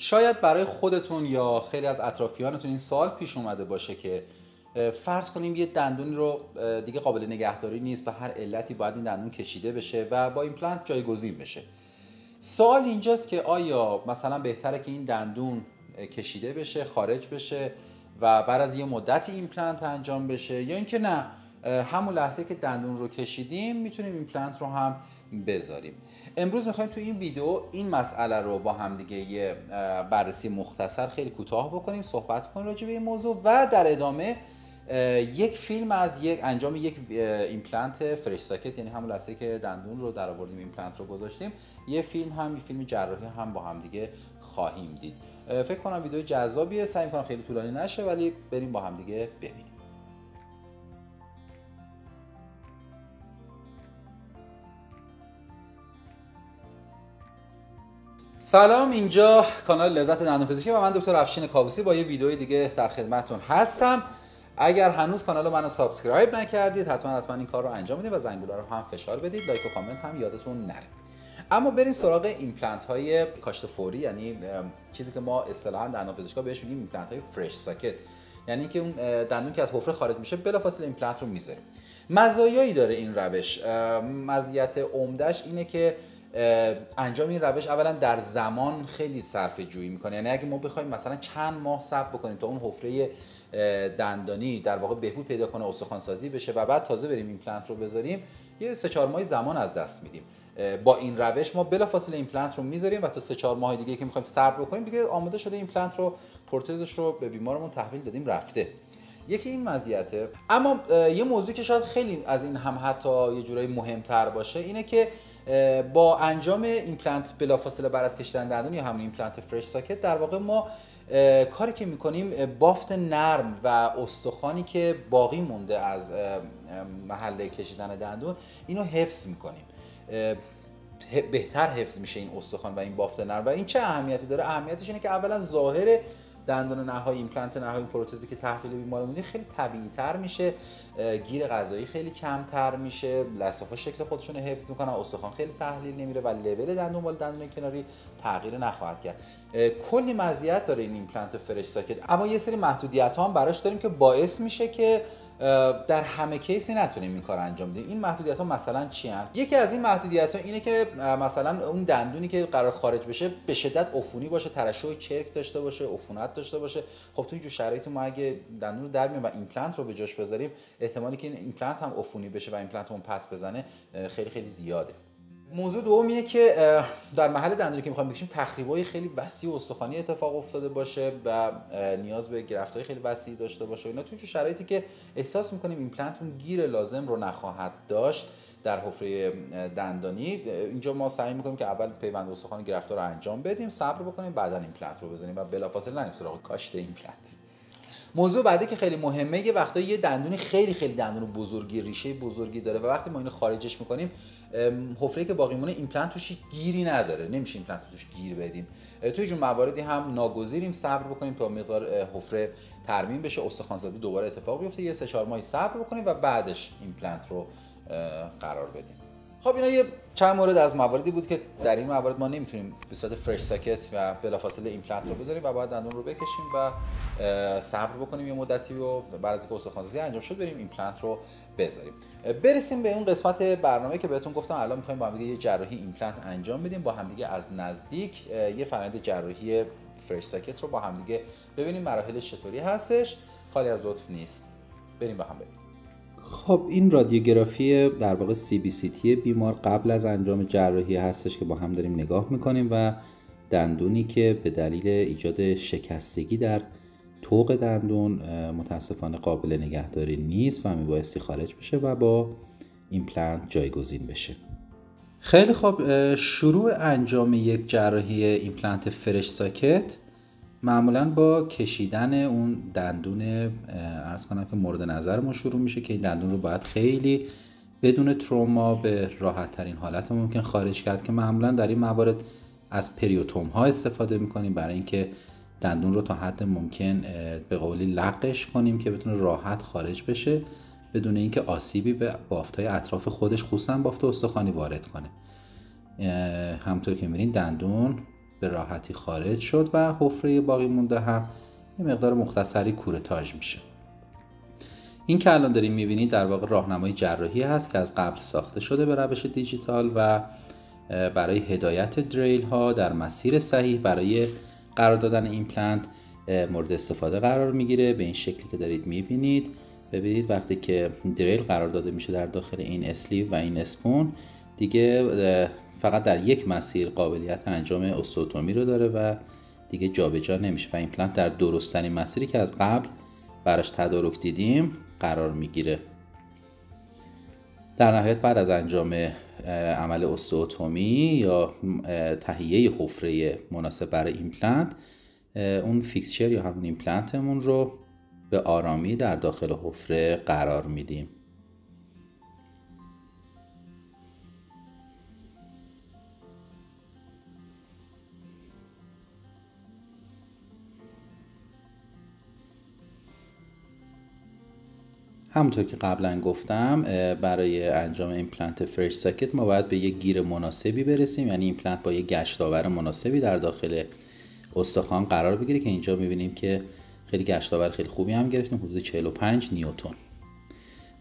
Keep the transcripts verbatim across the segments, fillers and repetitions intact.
شاید برای خودتون یا خیلی از اطرافیانتون این سوال پیش اومده باشه که فرض کنیم یه دندونی رو دیگه قابل نگهداری نیست، به هر علتی باید این دندون کشیده بشه و با ایمپلنت جایگزین بشه. سوال اینجاست که آیا مثلا بهتره که این دندون کشیده بشه، خارج بشه و بعد از یه مدت ایمپلنت انجام بشه، یا اینکه نه، همون لحظه که دندون رو کشیدیم میتونیم ایمپلنت رو هم بذاریم. امروز میخوایم تو این ویدیو این مسئله رو با هم دیگه یه بررسی مختصر خیلی کوتاه بکنیم، صحبت کنیم راجع به این موضوع و در ادامه یک فیلم از یک انجام یک ایمپلنت فرش ساکت، یعنی همون لحظه که دندون رو در آوردیم ایمپلنت رو گذاشتیم، یه فیلم هم یه فیلم جراحی هم با هم دیگه خواهیم دید. فکر کنم ویدیو جذابیه، سعی می‌کنم خیلی طولانی نشه، ولی بریم با هم دیگه ببینیم. سلام، اینجا کانال لذت دندانپزشکی و من دکتر افشین کاوسی با یه ویدیو دیگه در خدمتتون هستم. اگر هنوز کانال منو سابسکرایب نکردید حتما حتما این کار رو انجام بدید و زنگوله رو هم فشار بدید، لایک و کامنت هم یادتون نره. اما بریم سراغ ایمپلنت های کاشت فوری، یعنی چیزی که ما اصطلاحاً دندانپزشکا بهش میگیم ایمپلنت های فرش ساکت، یعنی اینکه اون دندون که از حفره خارج میشه بلافاصله ایمپلنت رو میذاریم. مزایایی داره این روش. مزیت عمدهش اینه که انجام این روش اولا در زمان خیلی صرفه جویی میکنه، یعنی اگه ما بخوایم مثلا چند ماه صبر بکنیم تا اون حفره دندانی در واقع بهبود پیدا کنه، استخوان سازی بشه و بعد تازه بریم ایمپلنت رو بذاریم، یه سه چهار ماه زمان از دست میدیم. با این روش ما بلافاصله ایمپلنت رو میذاریم و تا سه چهار ماه دیگه که میخوایم صبر بکنیم دیگه آماده شده، ایمپلنت رو پروتزش رو به بیمارمون تحویل دادیم، رفته. یکی این مزیته. اما یه موضوعی که شاید خیلی از این هم حتی یه جورایی مهمتر باشه اینه که با انجام ایمپلنت بلافاصله بعد از کشیدن دندون یا همون ایمپلنت فرش ساکت، در واقع ما کاری که میکنیم بافت نرم و استخوانی که باقی مونده از محل کشیدن دندون اینو حفظ میکنیم، بهتر حفظ میشه این استخوان و این بافت نرم. و این چه اهمیتی داره؟ اهمیتش اینه که اولا ظاهر دندون نهایی، ایمپلنت نهایی، پروتزی که تحویل بیمارمون خیلی طبیعی‌تر میشه، گیر غذایی خیلی کمتر میشه، لثه‌ها شکل خودشون رو حفظ میکنن، استخوان خیلی تحلیل نمیره و لول دندون بالا دندون کناری تغییر نخواهد کرد. کلی مزیت داره این ایمپلنت فرش ساکت، اما یه سری محدودیت‌ها هم براش داریم که باعث میشه که در همه کیسی نتونیم این کار انجام بدیم. این محدودیت‌ها مثلا چی هستند؟ یکی از این محدودیت‌ها اینه که مثلا اون دندونی که قرار خارج بشه به شدت عفونی باشه، ترشح چرک داشته باشه، عفونت داشته باشه. خب تو اینجور شرایط ما اگه دندون رو در میاریم و ایمپلنت رو به جاش بذاریم، احتمالی که این ایمپلنت هم عفونی بشه و ایمپلنت اون پس بزنه خیلی خیلی زیاده. موضوع دوم اینه که در محل دندونی که میخوایم بکشیم تخریبای خیلی وسیع استخوانی اتفاق افتاده باشه و نیاز به گرفت‌های خیلی وسیع داشته باشه. اینا توی شرایطی که احساس میکنیم ایمپلنتون گیر لازم رو نخواهد داشت در حفره دندانی، اینجا ما سعی میکنیم که اول پیوند استخوان گرفته رو انجام بدیم، صبر بکنیم، بعدا ایمپلنت رو بزنیم و بلافاصله بریم سراغ کاشت ایمپلنت. موضوع بعدی که خیلی مهمه، یه وقتا یه دندونی خیلی خیلی دندون بزرگی، ریشه بزرگی داره و وقتی ما اینو خارجش میکنیم حفره که باقی مونه ایمپلنت توش گیری نداره، نمیشه ایمپلنت توش گیر بدیم. توی جون مواردی هم ناگزیریم صبر بکنیم تا مقدار حفره ترمیم بشه، استخوان سازی دوباره اتفاق بیفته، یه سه چهار ماه صبر بکنیم و بعدش ایمپلنت رو قرار بدیم. خب اینا یه چند مورد از مواردی بود که در این موارد ما نمیتونیم به صورت فرش ساکت و بلافاصله ایمپلنت رو بذاریم و باید دندون رو بکشیم و صبر بکنیم یه مدتی و بعد از اینکه استخوان سازی انجام شد بریم ایمپلنت رو بذاریم. برسیم به اون قسمت برنامه که بهتون گفتم الان میخوایم با هم دیگه یه جراحی ایمپلنت انجام بدیم، با همدیگه از نزدیک یه فرآیند جراحی فرش ساکت رو با همدیگه ببینیم مراحلش چطوری هستش. خالی از لطف نیست، بریم با هم ببینیم. خب این رادیوگرافی در واقع سی بی سی تی بیمار قبل از انجام جراحی هستش که با هم داریم نگاه میکنیم و دندونی که به دلیل ایجاد شکستگی در طوق دندون متاسفانه قابل نگهداری نیست و میبایستی خارج بشه و با ایمپلنت جایگزین بشه. خیلی خب، شروع انجام یک جراحی ایمپلنت فرش ساکت معمولا با کشیدن اون دندون عرض کنم که مورد نظر ما شروع میشه که این دندون رو باید خیلی بدون تروما به راحت ترین حالت ممکن خارج کرد که معمولا در این موارد از پریوتوم ها استفاده میکنیم برای اینکه دندون رو تا حد ممکن به قولی لقش کنیم که بتونه راحت خارج بشه بدون اینکه آسیبی به بافت‌های اطراف خودش خصوصا بافت استخوانی وارد کنه. همونطور که می‌بینید دندون به راحتی خارج شد و حفره باقی مونده هم یه مقدار مختصری کورتاژ میشه. این که الان داریم میبینید در واقع راهنمای جراحی هست که از قبل ساخته شده به روش دیجیتال و برای هدایت دریل ها در مسیر صحیح برای قرار دادن ایمپلنت مورد استفاده قرار میگیره به این شکلی که دارید میبینید. ببینید وقتی که دریل قرار داده میشه در داخل این اسلیو و این اسپون، دیگه فقط در یک مسیر قابلیت انجام استوتومی رو داره و دیگه جابجا نمیشه و ایمپلنت در درست‌ترین مسیری که از قبل براش تدارک دیدیم قرار میگیره. در نهایت بعد از انجام عمل استوتومی یا تهیه حفره مناسب برای ایمپلنت، اون فیکسچر یا همون ایمپلنتمون رو به آرامی در داخل حفره قرار میدیم. همونطور که قبلا گفتم برای انجام ایمپلنت فرش ساکت ما باید به یک گیر مناسبی برسیم، یعنی ایمپلنت با یک گشتاور مناسبی در داخل استخوان قرار بگیره که اینجا میبینیم که خیلی گشتاور خیلی خوبی هم گرفتیم، حدود چهل و پنج نیوتن.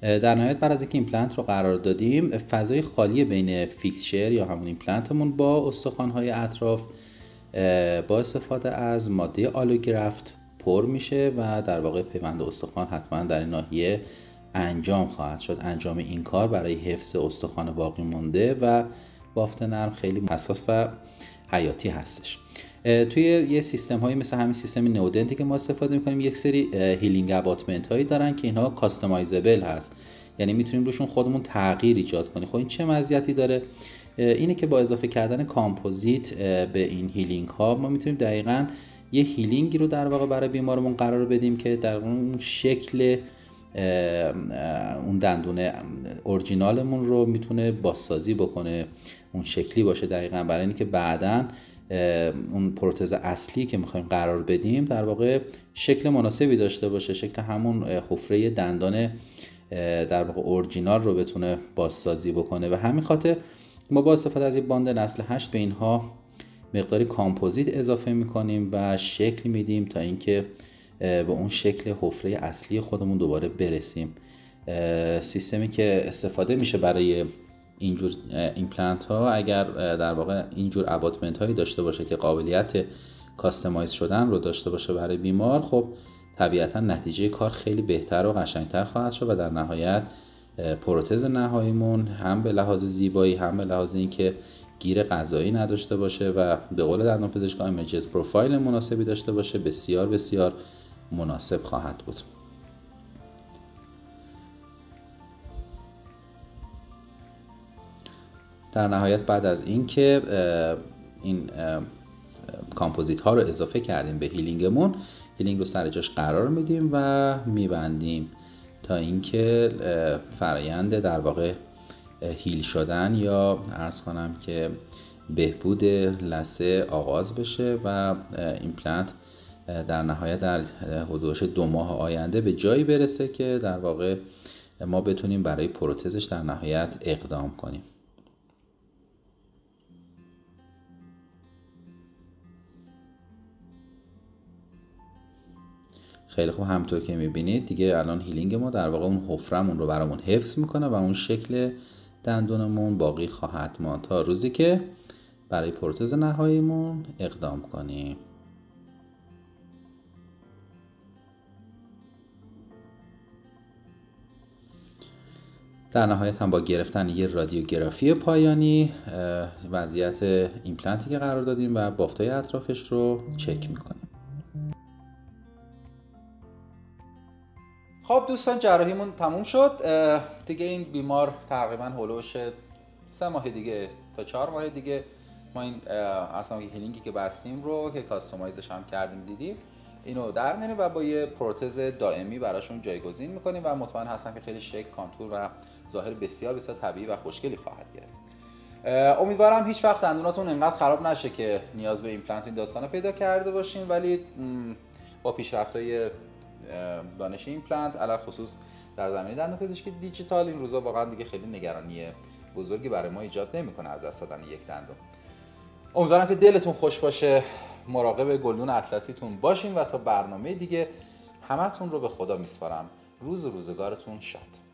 در نهایت بعد از اینکه ایمپلنت رو قرار دادیم، فضای خالی بین فیکسچر یا همون ایمپلنتمون با استخوان‌های اطراف با استفاده از ماده آلوگرافت پر میشه و در واقع پیوند استخوان حتما در این ناحیه انجام خواهد شد. انجام این کار برای حفظ استخوان باقی مونده و بافت نرم خیلی حساس و حیاتی هستش. توی یه سیستم هایی مثل همین سیستم نئودنتی که ما استفاده میکنیم، یک سری هیلینگ اباتمنت هایی دارن که اینها کاستمایزبل هست، یعنی میتونیم روشون خودمون تغییر ایجاد کنیم. خب این چه مزیتی داره؟ اینه که با اضافه کردن کامپوزیت به این هیلینگ ها ما میتونیم دقیقاً یه هیلینگی رو در واقع برای بیمارمون قرار بدیم که در اون شکل اون دندونه اورجینالمون رو میتونه بازسازی بکنه، اون شکلی باشه دقیقاً، برای اینکه بعداً اون پروتز اصلی که میخوایم قرار بدیم در واقع شکل مناسبی داشته باشه، شکل همون حفره دندان در واقع اورجینال رو بتونه بازسازی بکنه. و همین خاطر ما با استفاده از این باند نسل هشت به اینها مقداری کامپوزیت اضافه میکنیم و شکل میدیم تا اینکه به اون شکل حفره اصلی خودمون دوباره برسیم. سیستمی که استفاده میشه برای اینجور ایمپلنت ها اگر در واقع اینجور اباتمنت هایی داشته باشه که قابلیت کاستماایز شدن رو داشته باشه برای بیمار، خب طبیعتا نتیجه کار خیلی بهتر و قشنگتر خواهد شد و در نهایت پروتز نهاییمون هم به لحاظ زیبایی هم به لحاظ اینکه گیر غذایی نداشته باشه و به قول دندانپزشک ایمیجز پروفایل مناسبی داشته باشه بسیار بسیار مناسب خواهد بود. در نهایت بعد از اینکه این کامپوزیت ها رو اضافه کردیم به هیلینگمون، هیلینگ رو سر جاش قرار میدیم و میبندیم تا اینکه فرآیند در واقع هیل شدن یا عرض کنم که بهبود لثه آغاز بشه و ایمپلنت در نهایت در حدودش دو ماه آینده به جایی برسه که در واقع ما بتونیم برای پروتزش در نهایت اقدام کنیم. خیلی خوب، همطور که میبینید دیگه الان هیلینگ ما در واقع اون حفرمون رو برامون حفظ میکنه و اون شکل دندونمون باقی خواهد ماند تا روزی که برای پروتز نهاییمون اقدام کنیم. در نهایت هم با گرفتن یه رادیوگرافی پایانی وضعیت ایمپلنتی که قرار دادیم و بافتای اطرافش رو چک میکنیم. خب دوستان، جراحیمون تموم شد. دیگه این بیمار تقریبا هولوش سه ماه دیگه تا چهار ماه دیگه ما این اصلا هیلینگی که بستیم رو که کاستومایزش هم کردیم دیدیم اینو در میره و با یه پروتز دائمی براشون جایگزین میکنیم و مطمئن هستم که خیلی شکل، کانتور و ظاهر بسیار بسیار طبیعی و خوشگلی خواهد گرفت. امیدوارم هیچ وقت دندوناتون انقدر خراب نشه که نیاز به ایمپلنت این داستانا پیدا کرده باشین، ولی با پیشرفت‌های دانش ایمپلنت علاوه خصوص در زمینه دندانپزشکی دیجیتال این روزا واقعا دیگه خیلی نگرانی بزرگی برای ما ایجاد نمیکنه از دست دادن یک دندون. امیدوارم که دلتون خوش باشه. مراقب گلدون اطلسیتون باشین و تا برنامه دیگه همتون رو به خدا میسپارم. روز و روزگارتون شاد.